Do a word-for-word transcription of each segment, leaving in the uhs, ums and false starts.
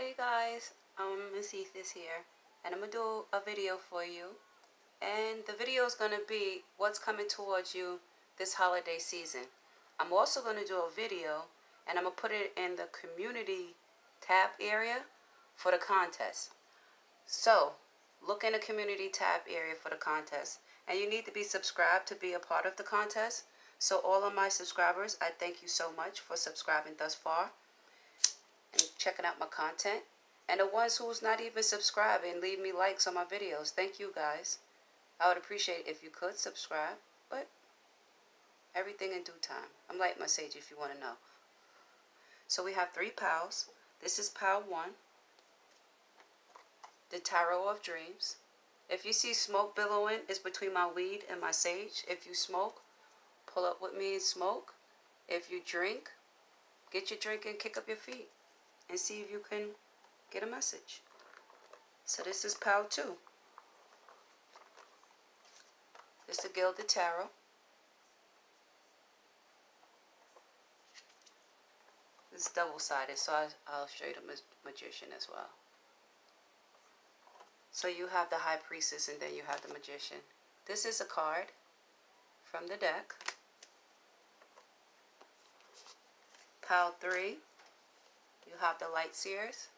Hey guys, I'm Miss Ethers here, and I'm going to do a video for you, and the video is going to be what's coming towards you this holiday season. I'm also going to do a video, and I'm going to put it in the community tab area for the contest. So, look in the community tab area for the contest, and you need to be subscribed to be a part of the contest. So all of my subscribers, I thank you so much for subscribing thus far and checking out my content. And the ones who's not even subscribing, leave me likes on my videos. Thank you guys. I would appreciate it if you could subscribe, but everything in due time. I'm Light My Sage if you want to know. So we have three piles. This is pile one, the Tarot of Dreams. If you see smoke billowing, it's between my weed and my sage. If you smoke, pull up with me and smoke. If you drink, get your drink and kick up your feet and see if you can get a message. So this is pile two. This is the Gilded Tarot. It's double-sided, so I, I'll show you the mag magician as well. So you have the High Priestess and then you have the Magician. This is a card from the deck. Pile three, you have the Lightseers.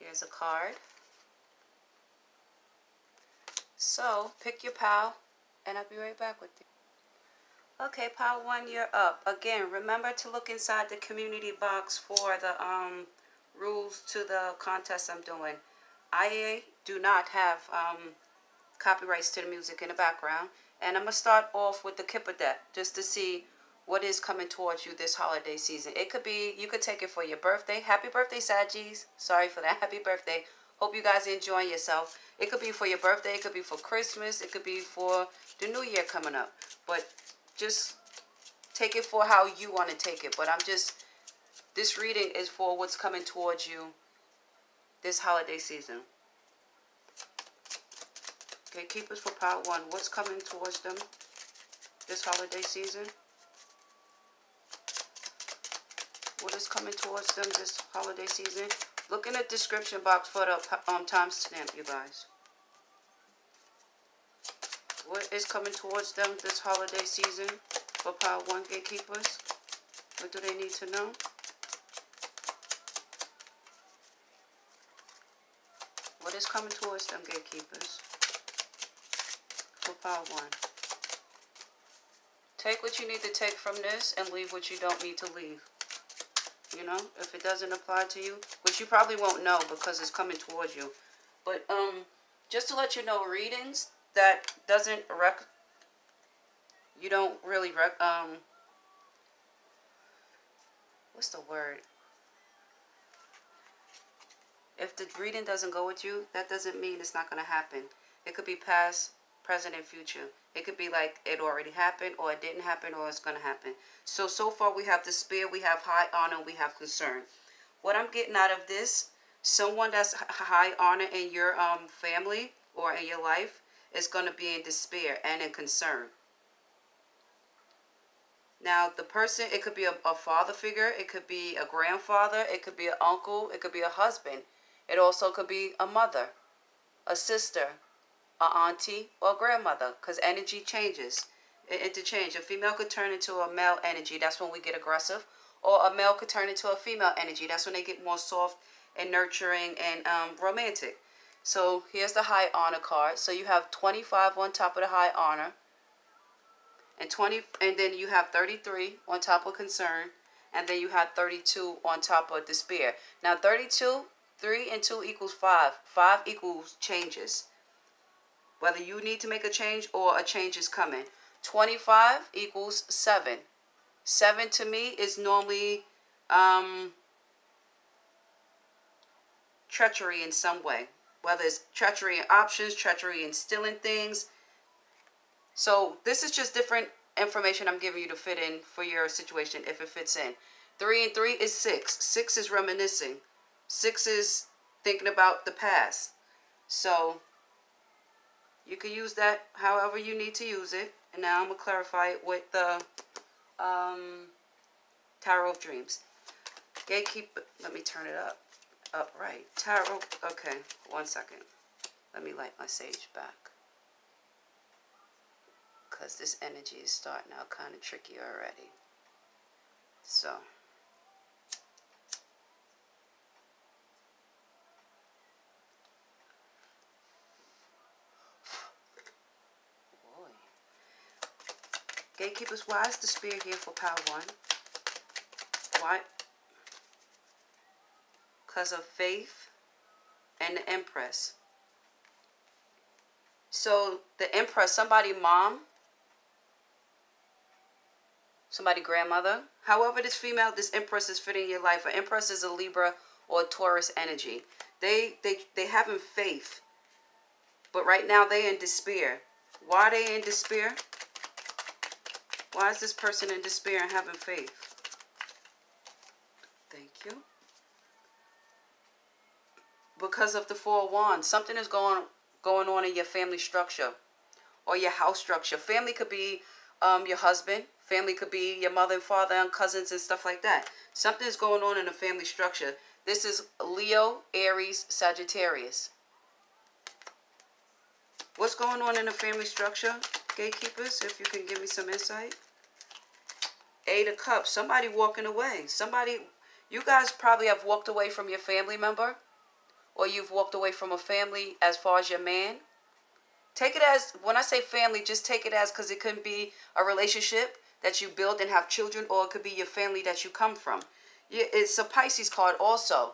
Here's a card. So pick your pile and I'll be right back with you. Okay, pile one, you're up. Again, remember to look inside the community box for the um, rules to the contest I'm doing. I do not have um, copyrights to the music in the background. And I'm going to start off with the Kipper deck just to see what is coming towards you this holiday season. It could be, you could take it for your birthday. Happy birthday, Saggies. Sorry for that. Happy birthday. Hope you guys are enjoying yourself. It could be for your birthday. It could be for Christmas. It could be for the new year coming up. But just take it for how you want to take it. But I'm just, this reading is for what's coming towards you this holiday season. Okay, Keepers for pile one. What's coming towards them this holiday season? What is coming towards them this holiday season? Look in the description box for the um, timestamp, you guys. What is coming towards them this holiday season for pile one, gatekeepers? What do they need to know? What is coming towards them, gatekeepers, for pile one? Take what you need to take from this and leave what you don't need to leave. You know, if it doesn't apply to you, which you probably won't know because it's coming towards you. But um, just to let you know, readings that doesn't rec you don't really rec um what's the word if the reading doesn't go with you, that doesn't mean it's not going to happen. It could be past, present, and future. It could be like it already happened, or it didn't happen, or it's going to happen. So so far we have despair, we have high honor, we have concern. What I'm getting out of this, someone that's high honor in your um family or in your life is going to be in despair and in concern. Now, the person, it could be a, a father figure, it could be a grandfather, it could be an uncle, it could be a husband. It also could be a mother, a sister, an auntie, or a grandmother, because energy changes. It interchanges. A female could turn into a male energy, that's when we get aggressive, or a male could turn into a female energy, that's when they get more soft and nurturing and um, romantic. So here's the high honor card. So you have twenty-five on top of the high honor, and twenty, and then you have thirty-three on top of concern, and then you have thirty-two on top of despair. Now thirty-two, three and two equals five. Five equals changes. Whether you need to make a change or a change is coming. twenty-five equals seven. Seven to me is normally um, treachery in some way. Whether it's treachery in options, treachery in stealing things. So this is just different information I'm giving you to fit in for your situation if it fits in. Three and three is six. Six is reminiscing. Six is thinking about the past. So you can use that however you need to use it. And now I'm going to clarify it with the um, Tarot of Dreams. Gatekeeper, let me turn it up. Upright. Tarot, okay, one second. Let me light my sage back. Because this energy is starting out kind of tricky already. So. Boy. Gatekeepers, why is the spear here for power one? Why? Because of faith and the Empress. So the Empress, somebody mom, somebody grandmother, however this female, this Empress is fitting your life. An Empress is a Libra or a Taurus energy. They they they having faith, but right now they in despair. Why are they in despair? Why is this person in despair and having faith? Thank you. Because of the Four of Wands, something is going on. Going on in your family structure or your house structure. Family could be um, your husband. Family could be your mother and father and cousins and stuff like that. Something's going on in the family structure. This is Leo, Aries, Sagittarius. What's going on in the family structure, gatekeepers? If you can give me some insight. Eight of Cups. Somebody walking away. Somebody, you guys probably have walked away from your family member. Or you've walked away from a family as far as your man. Take it as, when I say family, just take it as, because it could be a relationship that you build and have children, or it could be your family that you come from. It's a Pisces card also.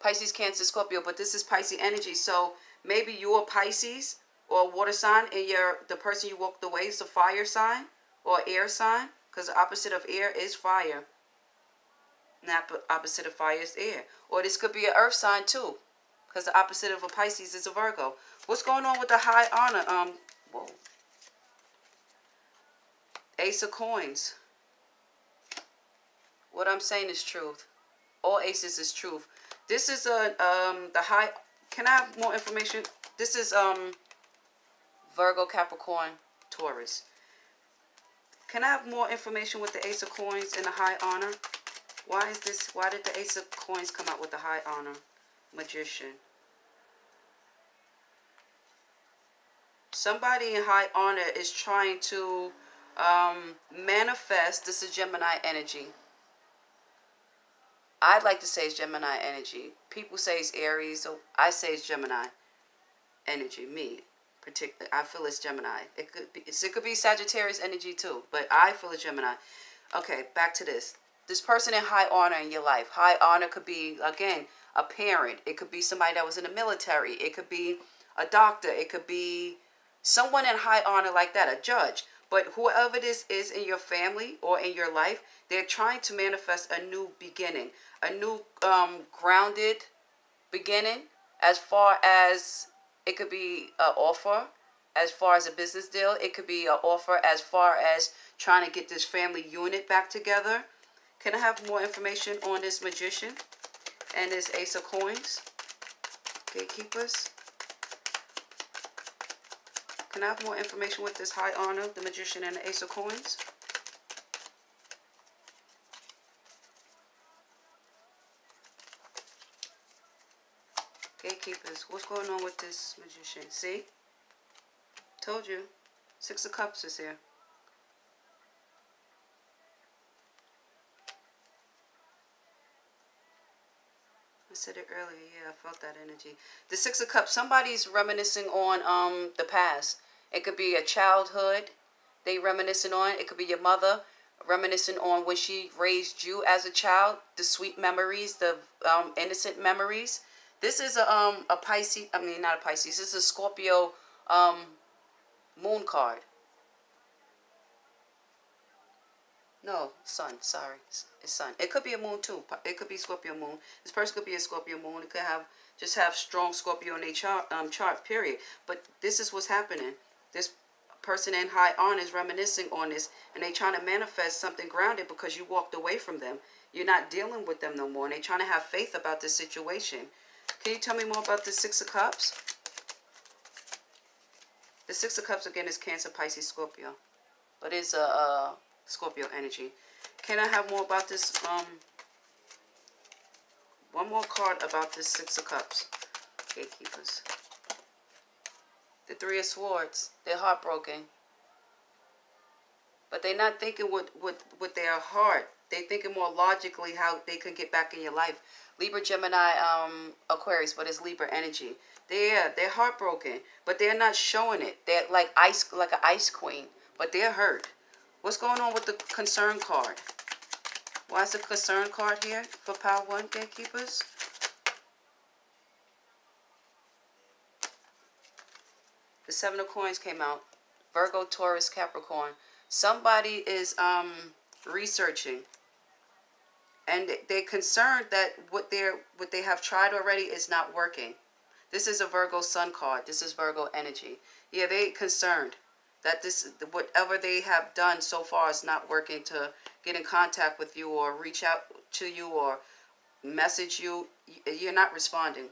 Pisces, Cancer, Scorpio, but this is Pisces energy. So maybe you're Pisces or a water sign, and you're, the person you walked away is a fire sign or air sign, because the opposite of air is fire. And the opposite of fire is air. Or this could be an earth sign too, because the opposite of a Pisces is a Virgo. What's going on with the high honor? Um, whoa. Ace of Coins. What I'm saying is truth. All aces is truth. This is a um the high. Can I have more information? This is um Virgo, Capricorn, Taurus. Can I have more information with the Ace of Coins and the high honor? Why is this? Why did the Ace of Coins come out with the high honor? Magician. Somebody in high honor is trying to um, manifest. This is Gemini energy. I'd like to say it's Gemini energy. People say it's Aries. So I say it's Gemini energy. Me, particularly. I feel it's Gemini. It could be, it could be Sagittarius energy too. But I feel it's Gemini. Okay, back to this. This person in high honor in your life. High honor could be, again, a parent. It could be somebody that was in the military. It could be a doctor. It could be someone in high honor like that, a judge. But whoever this is in your family or in your life, they're trying to manifest a new beginning, a new um, grounded beginning, as far as it could be an offer, as far as a business deal. It could be an offer as far as trying to get this family unit back together. Can I have more information on this Magician? And this Ace of Coins, gatekeepers. Can I have more information with this high honor, the Magician, and the Ace of Coins? Gatekeepers, what's going on with this Magician? See? Told you. Six of Cups is here. I said it earlier. Yeah, I felt that energy. The Six of Cups. Somebody's reminiscing on um the past. It could be a childhood they reminiscing on. It could be your mother reminiscing on when she raised you as a child. The sweet memories, the um innocent memories. This is a um a Pisces. I mean, not a Pisces. This is a Scorpio um moon card. No, Sun, sorry, it's Sun. It could be a Moon too. It could be Scorpio Moon. This person could be a Scorpio Moon. It could have, just have strong Scorpio in their chart, um, chart, period. But this is what's happening. This person in high honor is reminiscing on this, and they're trying to manifest something grounded because you walked away from them. You're not dealing with them no more, and they're trying to have faith about this situation. Can you tell me more about the Six of Cups? The Six of Cups, again, is Cancer, Pisces, Scorpio. But it's a... Uh, Scorpio energy. Can I have more about this? Um, one more card about this Six of Cups. Gatekeepers. The Three of Swords. They're heartbroken. But they're not thinking with, with, with their heart. They're thinking more logically how they can get back in your life. Libra, Gemini, um, Aquarius, but it's Libra energy. They're, they're heartbroken, but they're not showing it. They're like ice, like an ice queen, but they're hurt. What's going on with the concern card? Why is the concern card here for Pile One, Gatekeepers? The Seven of Coins came out. Virgo, Taurus, Capricorn. Somebody is um, researching. And they're concerned that what they're what they have tried already is not working. This is a Virgo Sun card. This is Virgo energy. Yeah, they're concerned that this whatever they have done so far is not working to get in contact with you or reach out to you or message you. You're not responding.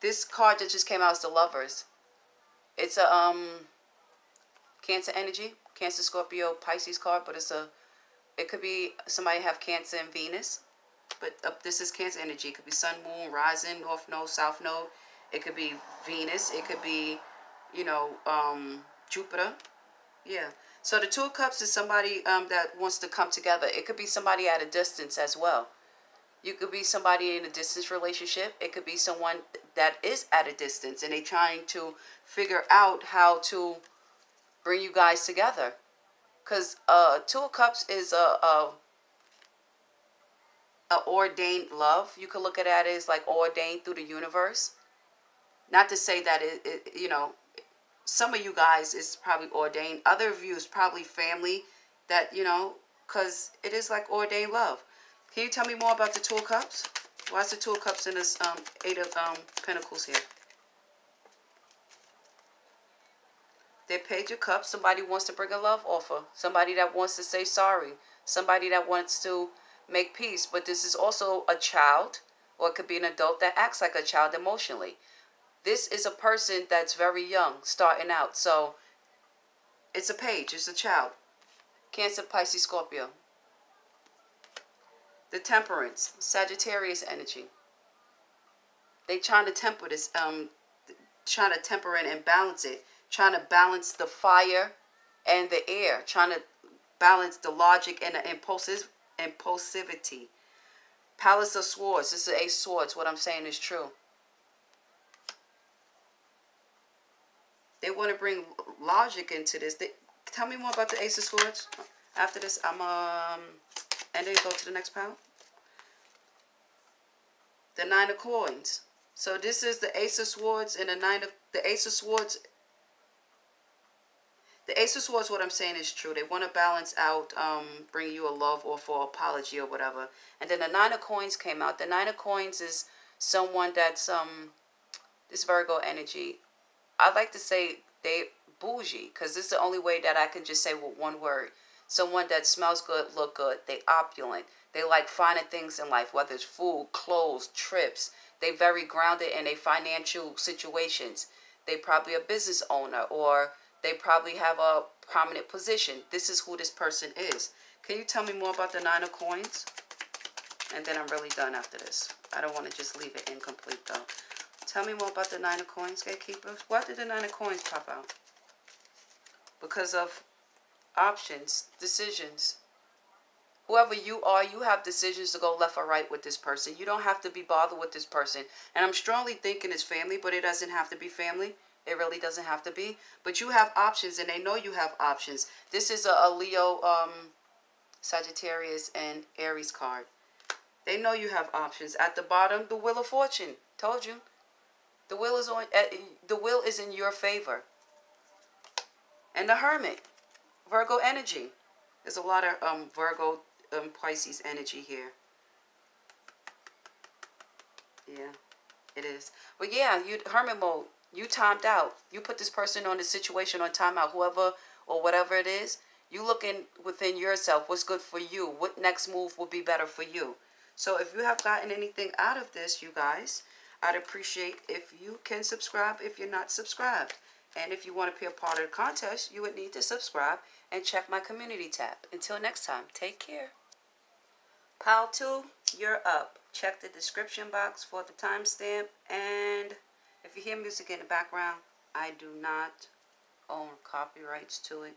This card that just came out is the Lovers. It's a um Cancer energy, Cancer, Scorpio, Pisces card, but it's a It could be somebody have Cancer and Venus, but uh, this is Cancer energy. It could be Sun, Moon, Rising, North Node, South Node. It could be Venus. It could be, you know, um, Jupiter. Yeah. So the Two of Cups is somebody um, that wants to come together. It could be somebody at a distance as well. You could be somebody in a distance relationship. It could be someone that is at a distance and they're trying to figure out how to bring you guys together. Because uh, Two of Cups is a, a, a ordained love. You could look at it as like ordained through the universe. Not to say that, it, it you know, some of you guys is probably ordained. Other of you is probably family that, you know, because it is like ordained love. Can you tell me more about the Two of Cups? Why is the Two of Cups in this um, Eight of um, Pentacles here? They paid your cup. Somebody wants to bring a love offer. Somebody that wants to say sorry. Somebody that wants to make peace. But this is also a child, or it could be an adult that acts like a child emotionally. This is a person that's very young, starting out. So it's a page. It's a child. Cancer, Pisces, Scorpio. The Temperance, Sagittarius energy. They trying to temper this, um, trying to temper it and balance it. Trying to balance the fire and the air. Trying to balance the logic and the impulsive, impulsivity. Palace of Swords. This is Ace of Swords. What I'm saying is true. They want to bring logic into this. They, tell me more about the Ace of Swords. After this, I'm um, and then go to the next pile. The Nine of Coins. So this is the Ace of Swords and the Nine of the Ace of Swords. The Ace of Swords, what I'm saying is true. They want to balance out, um, bring you a love or for apology or whatever. And then the Nine of Coins came out. The Nine of Coins is someone that's, um, this Virgo energy. I like to say they bougie, because this is the only way that I can just say with one word. Someone that smells good, look good, they opulent. They like finer things in life, whether it's food, clothes, trips. They very grounded in their financial situations. They probably a business owner, or they probably have a prominent position. This is who this person is. Can you tell me more about the Nine of Coins? And then I'm really done after this. I don't want to just leave it incomplete, though. Tell me more about the Nine of Coins, Gatekeepers. Why did the Nine of Coins pop out? Because of options, decisions. Whoever you are, you have decisions to go left or right with this person. You don't have to be bothered with this person. And I'm strongly thinking it's family, but it doesn't have to be family. It really doesn't have to be. But you have options, and they know you have options. This is a, a Leo, um, Sagittarius, and Aries card. They know you have options. At the bottom, the Wheel of Fortune. Told you. The wheel is on. Uh, the wheel is in your favor. And the Hermit. Virgo energy. There's a lot of um, Virgo, um, Pisces energy here. Yeah, it is. But yeah, you Hermit mode. You timed out. You put this person on the situation on timeout, whoever or whatever it is. You looking within yourself. What's good for you? What next move will be better for you? So if you have gotten anything out of this, you guys, I'd appreciate if you can subscribe if you're not subscribed. And if you want to be a part of the contest, you would need to subscribe and check my community tab. Until next time, take care. Pile two, you're up. Check the description box for the timestamp. And if you hear music in the background, I do not own copyrights to it.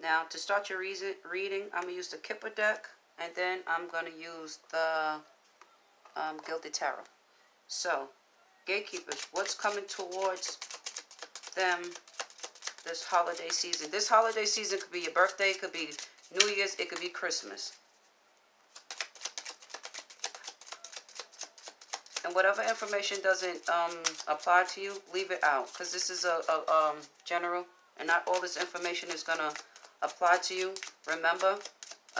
Now, to start your reason, reading, I'm going to use the Kipper deck, and then I'm going to use the um, Gilded Tarot. So, gatekeepers, what's coming towards them this holiday season? This holiday season could be your birthday, it could be New Year's, it could be Christmas. And whatever information doesn't um, apply to you, leave it out, because this is a, a um, general, and not all this information is going to apply to you. Remember,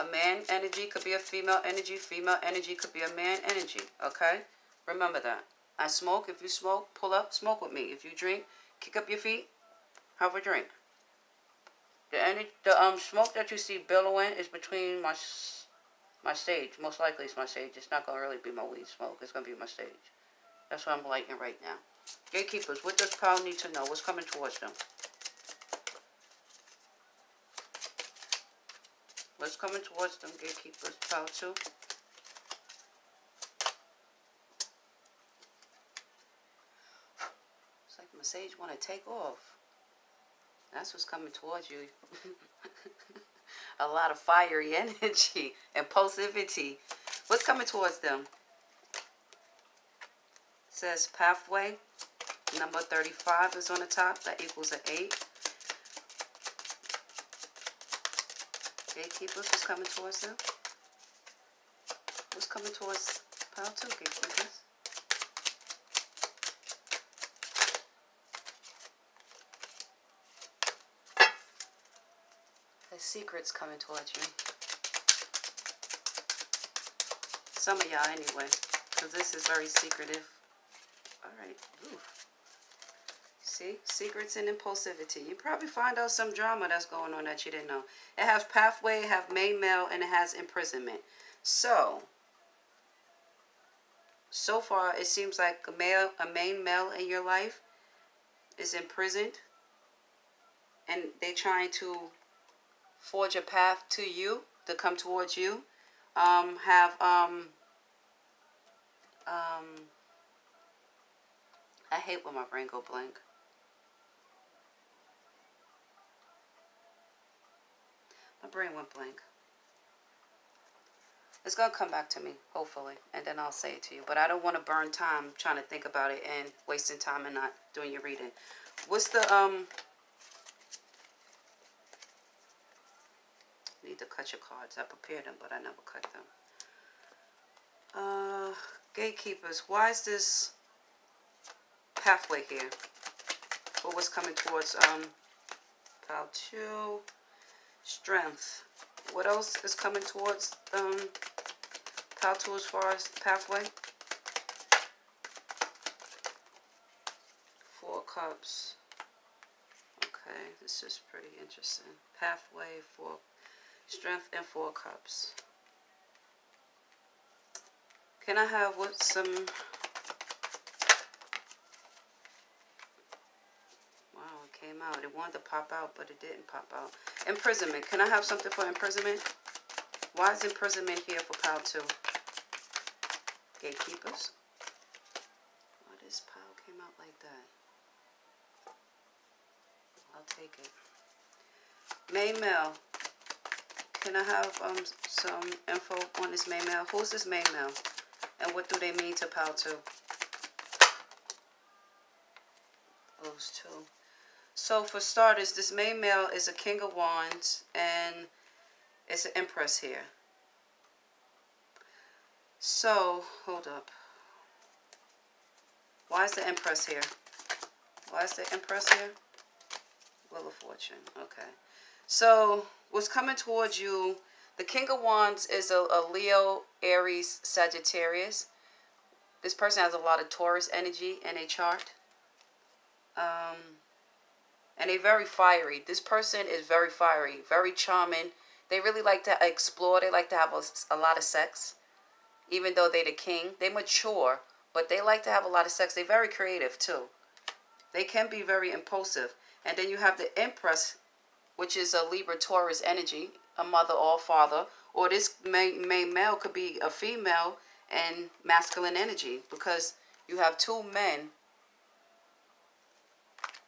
a man energy could be a female energy. Female energy could be a man energy. Okay? Remember that. I smoke. If you smoke, pull up, smoke with me. If you drink, kick up your feet, have a drink. The energy, the um smoke that you see billowing is between my my sage. Most likely it's my sage. It's not going to really be my weed smoke. It's going to be my sage. That's what I'm lighting right now. Gatekeepers, what does Pal need to know? What's coming towards them? What's coming towards them, gatekeepers? Pile two. It's like my sage want to take off. That's what's coming towards you. A lot of fiery energy, impulsivity. What's coming towards them? It says pathway. Number thirty-five is on the top. That equals an eight. Gatekeepers, what's coming towards them? What's coming towards pile two, gatekeepers? The secret's coming towards you. Some of y'all anyway, because this is very secretive. Alright. See? Secrets and impulsivity. You probably find out some drama that's going on that you didn't know. It has pathway, it has main male, and it has imprisonment. So, so far it seems like a, male, a main male in your life is imprisoned. And they're trying to forge a path to you, to come towards you. Um, have um, um, I hate when my brain go blank. My brain went blank. It's gonna come back to me, hopefully, and then I'll say it to you. But I don't want to burn time trying to think about it and wasting time and not doing your reading. What's the um? Need to cut your cards. I prepared them, but I never cut them. Uh, gatekeepers, why is this pathway here? What was coming towards um pile two? Strength. What else is coming towards um pile two as far as the pathway? Four cups. Okay, this is pretty interesting. Pathway, four strength, and four cups. Can I have what some? Wow, it came out. It wanted to pop out, but it didn't pop out. Imprisonment. Can I have something for imprisonment? Why is imprisonment here for pile two? Gatekeepers. Why this pile came out like that? I'll take it. Main male. Can I have um, some info on this main male? Who's this main male? And what do they mean to pile two? Those two. So for starters, this main male is a king of wands and it's an empress here. So, hold up. Why is the empress here? Why is the empress here? Wheel of Fortune. Okay. So, what's coming towards you, the King of Wands is a, a Leo, Aries, Sagittarius. This person has a lot of Taurus energy in a chart. Um, and they're very fiery. This person is very fiery, very charming. They really like to explore. They like to have a, a lot of sex, even though they're the king. They mature, but they like to have a lot of sex. They're very creative, too. They can be very impulsive. And then you have the Empress, which is a Libra Taurus energy, a mother or father, Or this male could be a female and masculine energy, because you have two men.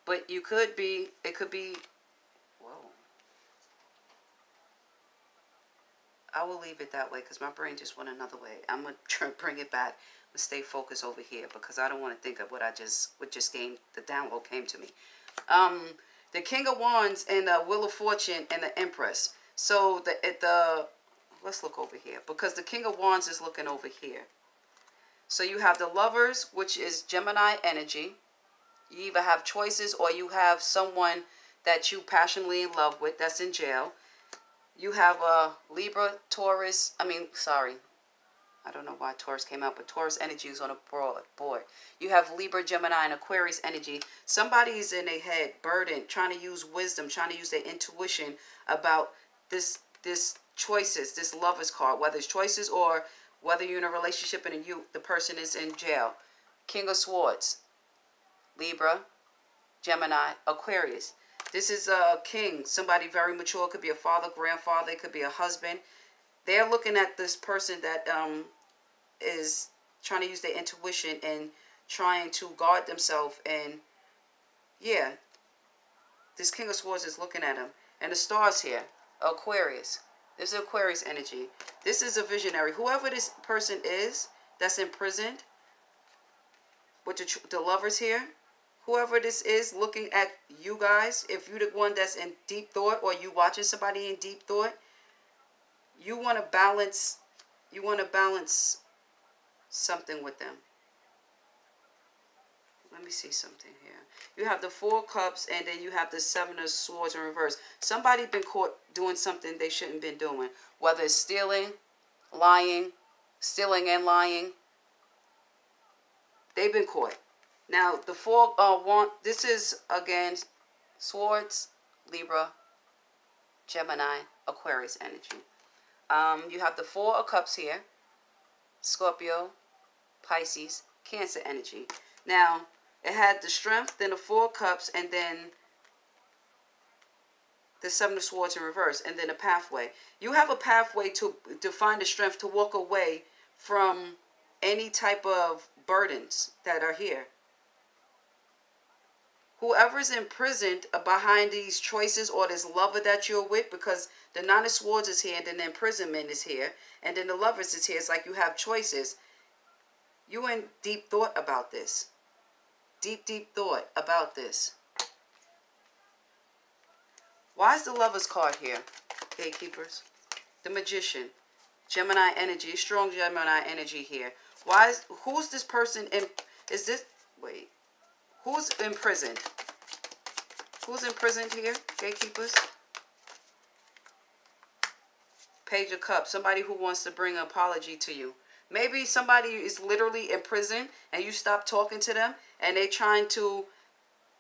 But you could be, it could be, whoa. I will leave it that way because my brain just went another way. I'm going to bring it back and stay focused over here because I don't want to think of what I just, what just came, the download came to me. Um, the King of Wands and the Wheel of Fortune and the Empress. So the, the, let's look over here because the King of Wands is looking over here. So you have the Lovers, which is Gemini energy. You either have choices or you have someone that you passionately in love with that's in jail. You have a Libra, Taurus. I mean, sorry. I don't know why Taurus came out, but Taurus energy is on a broad board. You have Libra, Gemini, and Aquarius energy. Somebody's in their head, burdened, trying to use wisdom, trying to use their intuition about this, this choices, this Lover's card, whether it's choices or whether you're in a relationship and you, the person is in jail. King of Swords. Libra, Gemini, Aquarius. This is a king, somebody very mature. It could be a father, grandfather. It could be a husband. They're looking at this person that um, is trying to use their intuition and trying to guard themselves. And yeah, this King of Swords is looking at him. And the stars here, Aquarius. This is Aquarius energy. This is a visionary. Whoever this person is that's imprisoned with the, the Lovers here, whoever this is looking at you guys, if you're the one that's in deep thought or you watching somebody in deep thought, you want to balance, you want to balance something with them. Let me see something here. You have the Four Cups and then you have the Seven of Swords in reverse. Somebody's been caught doing something they shouldn't have been doing, whether it's stealing, lying, stealing and lying. They've been caught. Now, the four, uh, want, this is, again, Swords, Libra, Gemini, Aquarius energy. Um, you have the Four of Cups here, Scorpio, Pisces, Cancer energy. Now, it had the Strength, then the Four of Cups, and then the Seven of Swords in reverse, and then a pathway. You have a pathway to, to find the strength to walk away from any type of burdens that are here. Whoever's imprisoned behind these choices or this Lover that you're with, because the Nine of Swords is here and then the imprisonment is here and then the Lovers is here. It's like you have choices. You in deep thought about this. Deep, deep thought about this. Why is the Lovers card here? Gatekeepers. The Magician. Gemini energy. Strong Gemini energy here. Why is, who's this person in, is this, wait. Who's imprisoned? Who's imprisoned here, gatekeepers? Page of Cups, somebody who wants to bring an apology to you. Maybe somebody is literally in prison and you stop talking to them and they're trying to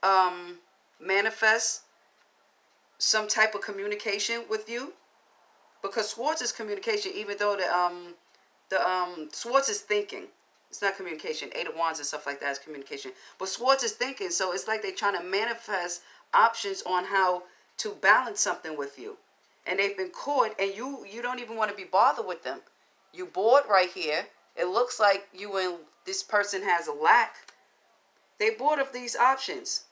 um, manifest some type of communication with you. Because Swords is communication, even though the, um, the um, Swords is thinking. It's not communication. Eight of Wands and stuff like that is communication. But Swords is thinking, so it's like they're trying to manifest options on how to balance something with you. And they've been caught, and you, you don't even want to be bothered with them. You're bored right here. It looks like you and this person has a lack. They're bored of these options.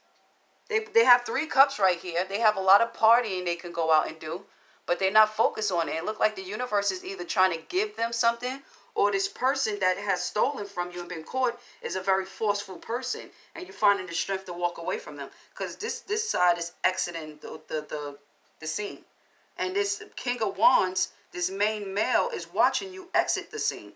They, they have three cups right here. They have a lot of partying they can go out and do, but they're not focused on it. It looks like the universe is either trying to give them something, or this person that has stolen from you and been caught is a very forceful person. And you're finding the strength to walk away from them. Because this, this side is exiting the, the, the, the scene. And this King of Wands, this main male, is watching you exit the scene.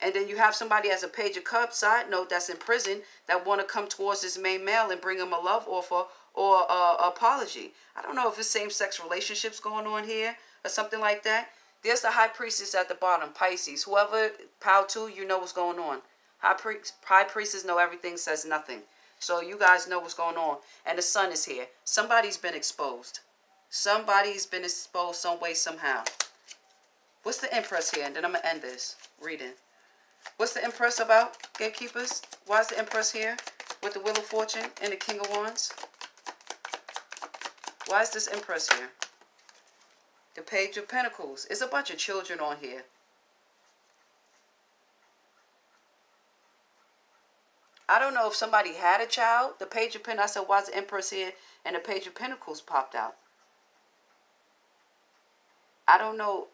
And then you have somebody as a Page of Cups, side note, that's in prison, that want to come towards this main male and bring him a love offer or an apology. I don't know if it's same-sex relationships going on here or something like that. There's the High Priestess at the bottom, Pisces. Whoever, Pal two, you know what's going on. High, pri high Priestess know everything, says nothing. So you guys know what's going on. And the Sun is here. Somebody's been exposed. Somebody's been exposed some way, somehow. What's the Empress here? And then I'm going to end this reading. What's the Empress about, gatekeepers? Why is the Empress here with the Wheel of Fortune and the King of Wands? Why is this Empress here? The Page of Pentacles. There's a bunch of children on here. I don't know if somebody had a child. The Page of Pentacles. I said, why is the Empress here? And the Page of Pentacles popped out. I don't know.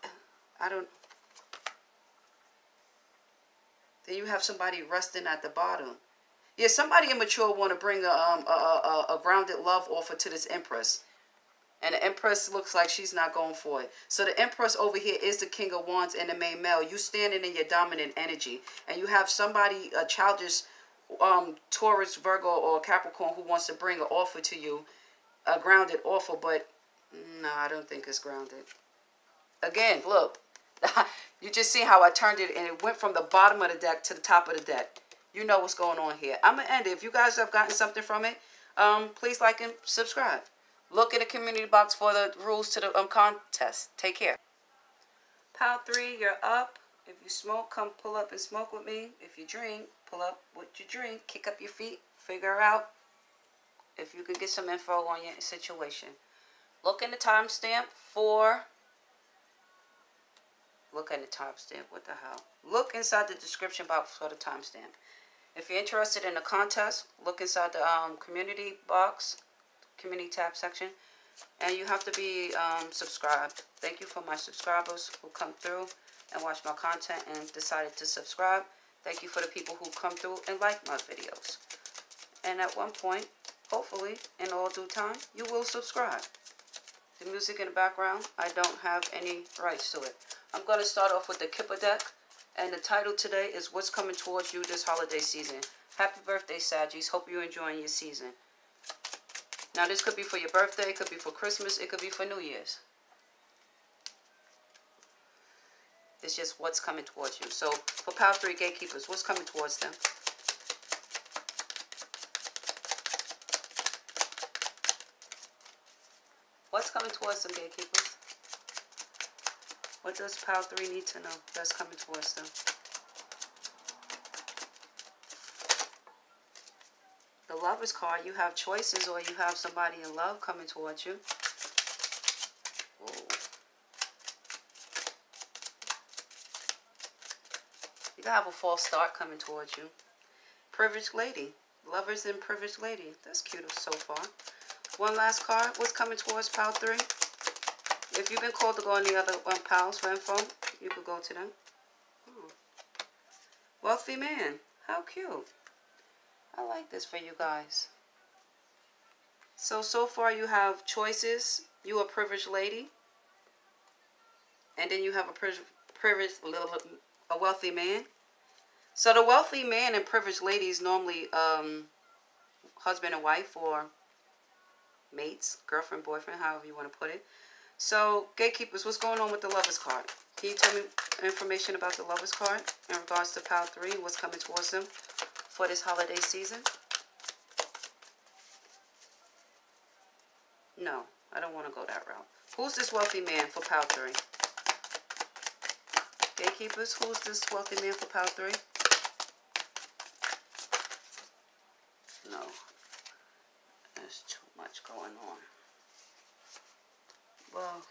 I don't. Then you have somebody resting at the bottom. Yeah, somebody immature want to bring a, um, a, a, a grounded love offer to this Empress. And the Empress looks like she's not going for it. So the Empress over here is the King of Wands and the main male. You standing in your dominant energy. And you have somebody, a childish um, Taurus, Virgo, or Capricorn who wants to bring an offer to you. A grounded offer, but no, I don't think it's grounded. Again, look. You just see how I turned it and it went from the bottom of the deck to the top of the deck. You know what's going on here. I'm going to end it. If you guys have gotten something from it, um, please like and subscribe. Look in the community box for the rules to the um, contest. Take care. Pile three, you're up. If you smoke, come pull up and smoke with me. If you drink, pull up what you drink. Kick up your feet. Figure out if you can get some info on your situation. Look in the timestamp for... Look at the timestamp. What the hell? Look inside the description box for the timestamp. If you're interested in the contest, look inside the um, community box, community tab section, and you have to be um, subscribed. Thank you for my subscribers who come through and watch my content and decided to subscribe. Thank you for the people who come through and like my videos. And at one point, hopefully, in all due time, you will subscribe. The music in the background, I don't have any rights to it. I'm going to start off with the Kipper deck, and the title today is What's Coming Towards You This Holiday Season. Happy birthday, Saggies. Hope you're enjoying your season. Now, this could be for your birthday, it could be for Christmas, it could be for New Year's. It's just what's coming towards you. So, for Power three Gatekeepers, what's coming towards them? What's coming towards them, Gatekeepers? What does Pile three need to know that's coming towards them? The Lover's card, you have choices or you have somebody in love coming towards you. Whoa. You gotta have a false start coming towards you. Privileged Lady. Lovers and Privileged Lady. That's cute so far. One last card. What's coming towards Pile three? If you've been called to go on the other um, piles for info, you could go to them. Oh. Wealthy man. How cute. I like this for you guys. So, so far you have choices. You a privileged lady. And then you have a privileged, privileged a wealthy man. So the wealthy man and privileged ladies normally um, husband and wife or mates, girlfriend, boyfriend, however you want to put it. So, Gatekeepers, what's going on with the Lover's card? Can you tell me information about the Lover's card in regards to Pile three and what's coming towards them for this holiday season? No, I don't want to go that route. Who's this wealthy man for Pile three? Gatekeepers, who's this wealthy man for Pile three? No, there's too much going on. Well,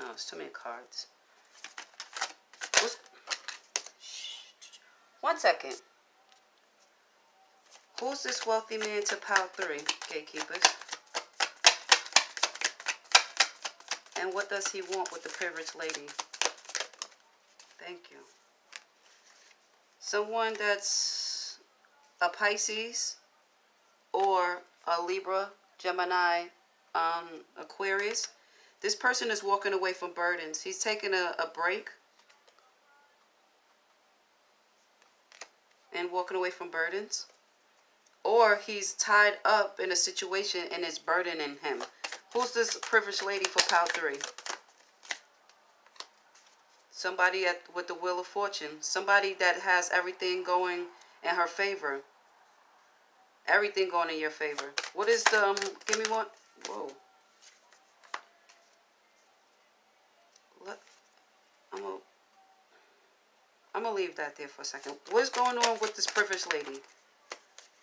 no, it's too many cards. What's, one second. Who's this wealthy man to Pile three, Gatekeepers? And what does he want with the privileged lady? Thank you. Someone that's a Pisces or... Uh, Libra, Gemini, um, Aquarius. This person is walking away from burdens. He's taking a, a break and walking away from burdens. Or he's tied up in a situation and it's burdening him. Who's this privileged lady for Pile three? Somebody at, with the Wheel of Fortune. Somebody that has everything going in her favor. Everything going in your favor. What is the, um, give me one, whoa. Look, I'm gonna, I'm gonna leave that there for a second. What is going on with this privileged lady?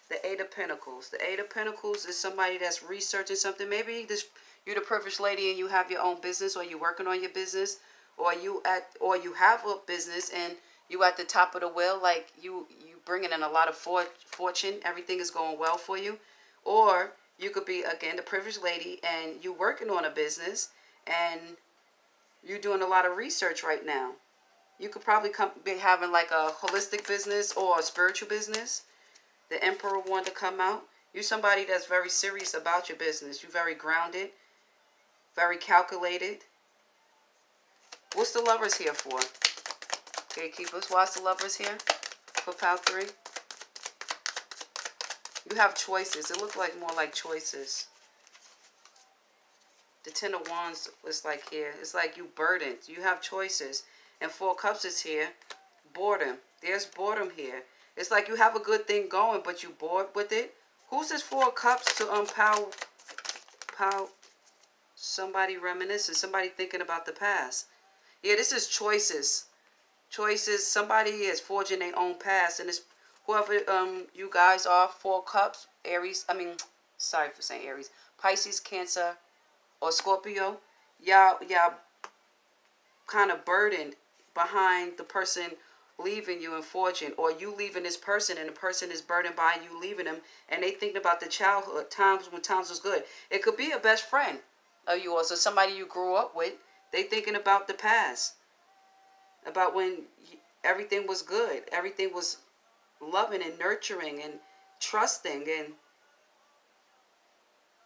The Eight of Pentacles. The Eight of Pentacles is somebody that's researching something. Maybe this, you're the perfect lady and you have your own business, or you're working on your business, or you at, or you have a business and you at the top of the wheel, like you you bringing in a lot of for, fortune. Everything is going well for you. Or you could be, again, the privileged lady and you working on a business and you're doing a lot of research right now. You could probably come, be having like a holistic business or a spiritual business. The Emperor wanted to come out. You're somebody that's very serious about your business. You're very grounded, very calculated. What's the Lovers here for? Gatekeepers, why's the Lovers here for pile three? You have choices. It looks like more like choices. The Ten of Wands is like here. It's like you burdened. You have choices. And Four Cups is here. Boredom. There's boredom here. It's like you have a good thing going, but you bored with it. Who's this Four Cups to um pile, pile? Somebody reminiscing. Somebody thinking about the past. Yeah, this is choices. Choices. Somebody is forging their own past, and it's whoever um you guys are. Four Cups, Aries. I mean, sorry for saying Aries. Pisces, Cancer, or Scorpio. Y'all, y'all, kind of burdened behind the person leaving you and forging, or you leaving this person and the person is burdened by you leaving them, and they thinking about the childhood times when times was good. It could be a best friend of you, also somebody you grew up with. They thinking about the past, about when everything was good, everything was loving and nurturing and trusting. And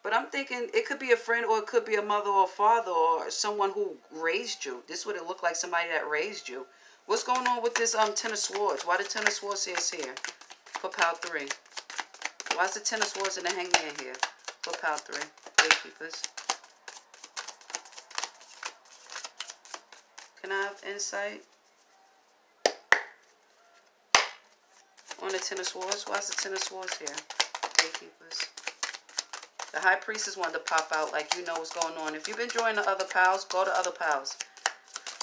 but I'm thinking it could be a friend, or it could be a mother or a father or someone who raised you. This would look like somebody that raised you. What's going on with this um Ten of Swords? Why the Ten of Swords is here for pile three? Why is the Ten of Swords and the Hangman here for pile three? Gatekeepers. Can I have insight on the Ten of Swords? Why is the Ten of Swords here? Gatekeepers. The High Priestess wanted to pop out, like you know what's going on. If you've been joining the other piles, go to other piles,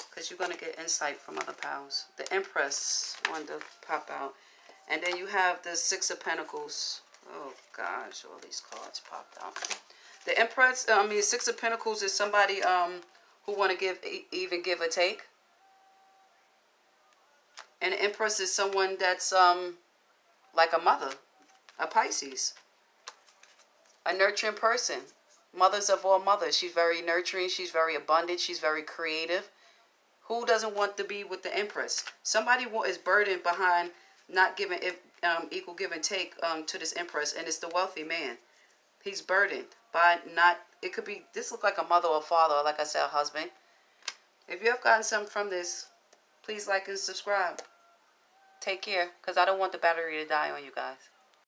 because you're going to get insight from other piles. The Empress wanted to pop out. And then you have the Six of Pentacles. Oh, gosh. All these cards popped out. The Empress, I mean, Six of Pentacles is somebody um, who want to give, even give or take. And the Empress is someone that's um, like a mother, a Pisces, a nurturing person. Mothers of all mothers. She's very nurturing. She's very abundant. She's very creative. Who doesn't want to be with the Empress? Somebody is burdened behind not giving um, equal give and take um, to this Empress, and it's the wealthy man. He's burdened by not, it could be, this look like a mother or father, or like I said, a husband. If you have gotten something from this, please like and subscribe. Take care, because I don't want the battery to die on you guys.